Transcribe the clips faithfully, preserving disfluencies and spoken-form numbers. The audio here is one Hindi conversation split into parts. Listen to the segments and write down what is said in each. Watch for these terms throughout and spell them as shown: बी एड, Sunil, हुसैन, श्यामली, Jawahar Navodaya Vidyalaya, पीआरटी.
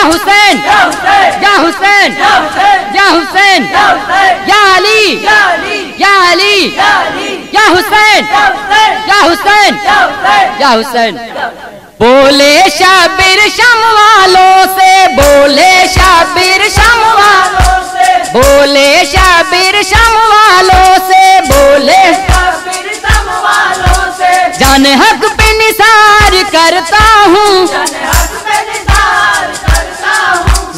या हुसैन या हुसैन या हुसैन या अली या अली या हुसैन या हुसैन या हुसैन। बोले शाबिर शम वालों से, बोले शाबिर शम वालों से, बोले शाबिर शम वालों से, बोले शाबिर शम वालों से। जान हक पे निसार करता हूँ,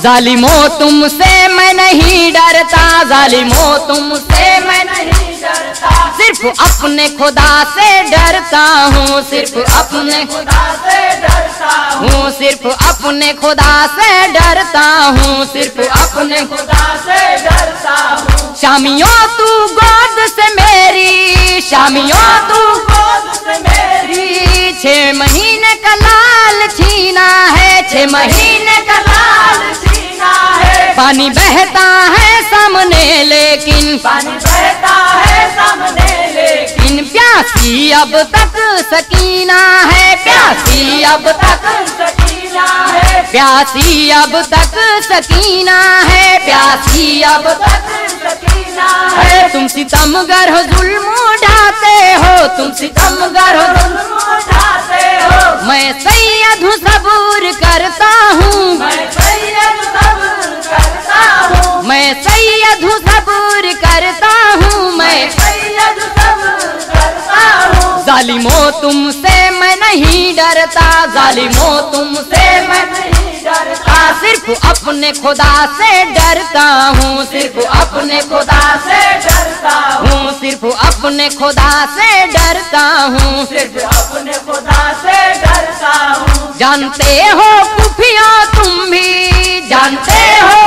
जालिमो तुमसे मैं नहीं डरता, जालिमो तुमसे मैं नहीं डरता, सिर्फ अपने खुदा से डरता हूँ, सिर्फ अपने खुदा से डरता हूँ, सिर्फ अपने खुदा से डरता हूँ, सिर्फ अपने खुदा से डरता हूँ। शामियों तू गोद से मेरी, शामियों तू गोद से मेरी, छह महीने का लाल छीना है, छह महीने का पानी बहता है सामने, लेकिन पानी बहता है सामने लेकिन प्यासी अब तक सकीना है, प्यासी अब तक सकीना है, प्यासी अब तक सकीना है, प्यासी अब तक सकीना है। तुम सितमगर हो जुल्म ढाते हो, तुम सितमगर हो जुल्म ढाते हो, मैं सैयद हूँ सबूर करता हूँ, मैं सैयद हूँ सबूर करता हूँ, मैं सैयद सबूर करता हूँ। जालिमो तुमसे मैं नहीं डरता, जालिमो तुमसे मैं नहीं डरता, सिर्फ अपने खुदा से डरता हूँ, सिर्फ अपने खुदा से डरता हूँ, सिर्फ अपने खुदा से डरता हूँ, सिर्फ अपने खुदा से डरता हूँ। जानते हो खुफिया तुम भी, जानते हो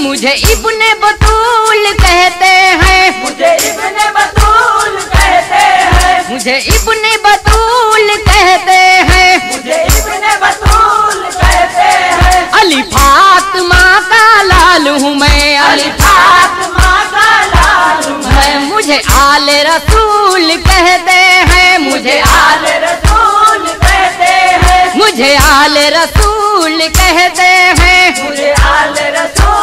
मुझे इब्ने बतूल कहते हैं, मुझे इब्ने बतूल कहते हैं, मुझे इब्ने बतूल कहते हैं, मुझे इब्ने बतूल कहते हैं। अली फातिमा का लाल हूँ मैं, अली फातिमा का लाल हूँ मैं, मुझे आले रसूल कहते हैं, मुझे आले रसूल कहते हैं, मुझे आले रसूल कहते हैं, मुझे आले रसूल।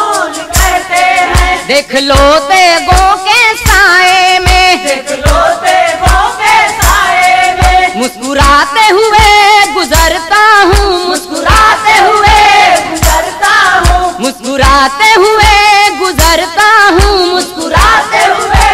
देख लो तेगों के साए में, देख लो तेगों के साए में, मुस्कुराते हुए गुजरता हूँ, मुस्कुराते हुए गुजरता हूँ, मुस्कुराते हुए गुजरता हूँ, मुस्कुराते हुए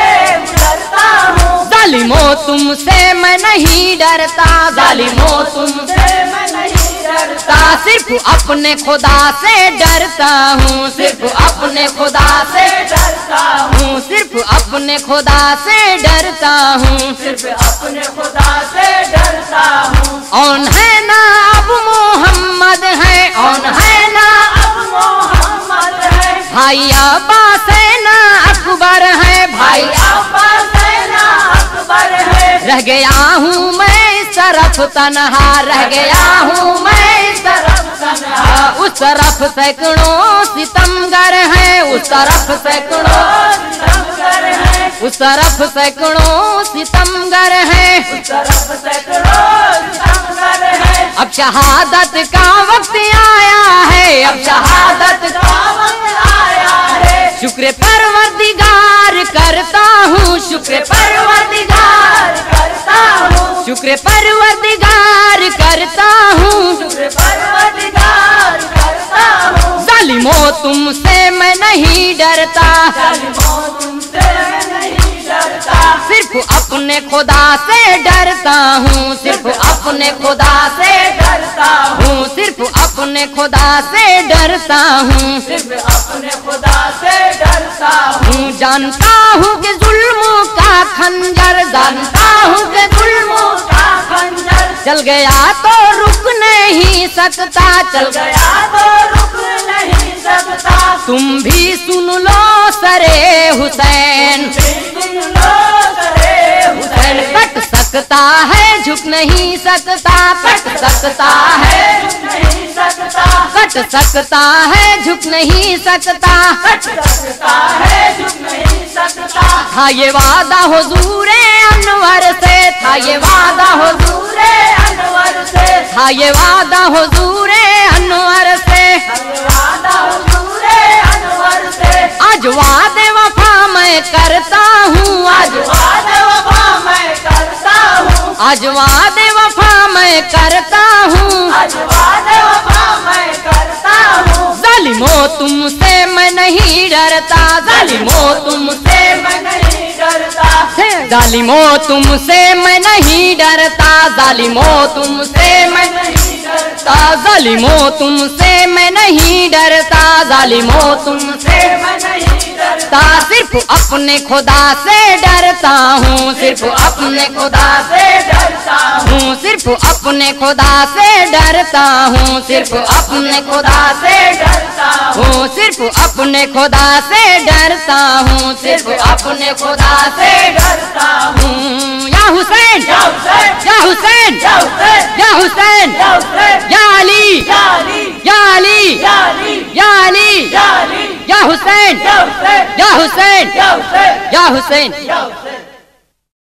गुजरता हूँ। जालिमो तुमसे मैं नहीं डरता, जालिमो तुमसे मैं नहीं डरता, सिर्फ अपने खुदा से डरता हूँ, सिर्फ अपने खुदा से डरता हूँ, सिर्फ अपने खुदा से डरता हूँ, सिर्फ अपने खुदा से डरता हूँ। औन है ना अब मोहम्मद है, औन है ना अब मोहम्मद है, भाई अब्बास है ना अकबर है, भाई अब्बास है ना अकबर है। रह गया हूँ मैं इस तरफ तनहा, रह गया हूँ मैं उस तरफ सैकड़ों सितमगर हैं, उस तरफ सैकड़ों सितमगर हैं, उस तरफ सैकड़ों सितमगर हैं, उस तरफ सैकड़ों सितमगर हैं। अब शहादत का वक्त आया है, अब शहादत का वक्त आया है, शुक्र परवरदिगार करता हूँ, शुक्र परवरदिगार करता हूँ, शुक्र परवरदिगार करता हूँ। जालिमो तुमसे मैं नहीं डरता, जालिमो तुमसे मैं नहीं डरता, सिर्फ अपने खुदा से डरता हूँ, सिर्फ अपने खुदा से डरता हूँ, सिर्फ अपने खुदा से डरता हूँ, सिर्फ अपने खुदा से डरता हूँ। जानता हूँ कि जुल्मों का खंजर, जानता हूँ कि जुल्मों का खंजर, चल गया तो रुक नहीं सकता, चल गया तो तुम भी सुन लो सरे हुसैन, सुन लो सरे हुसैन। सट सट सकता है झुक नहीं सकता, कट सकता है झुक नहीं सकता, कट सकता है झुक नहीं सकता, कट सकता है झुक नहीं सकता। था ये वादा हुजूरे अनवर से, था ये वादा हुजूरे अनवर से, था ये वादा हुजूरे अनवर से, वादा हुजूरे अनवर से। आज वादे वफा मैं करता हूँ, आज वादे वफा मैं करता हूँ, आज वादे वफा मैं करता हूँ, आज वादे वफा मैं करता हूँ। ज़ालिमो तुमसे मैं नहीं डरता, ज़ालिमो तुमसे मैं नहीं डरता, ज़ालिमो तुमसे मैं नहीं डरता, ज़ालिमो तुमसे मैं नहीं डरता, ज़ालिमो तुमसे मैं नहीं डरता, ज़ालिमो तुमसे मैं नहीं डरता। सिर्फ अपने खुदा से डरता हूँ, सिर्फ अपने खुदा से डरता हूँ, सिर्फ अपने खुदा से डरता हूँ, सिर्फ अपने खुदा से डरता हूँ, सिर्फ अपने खुदा से डरता हूँ, सिर्फ अपने खुदा से डरता हूँ। या हुसैन या हुसैन या हुसैन या हुसैन या हुसैन या अली या अली या अली या हुसैन या हुसैन या हुसैन या हुसैन।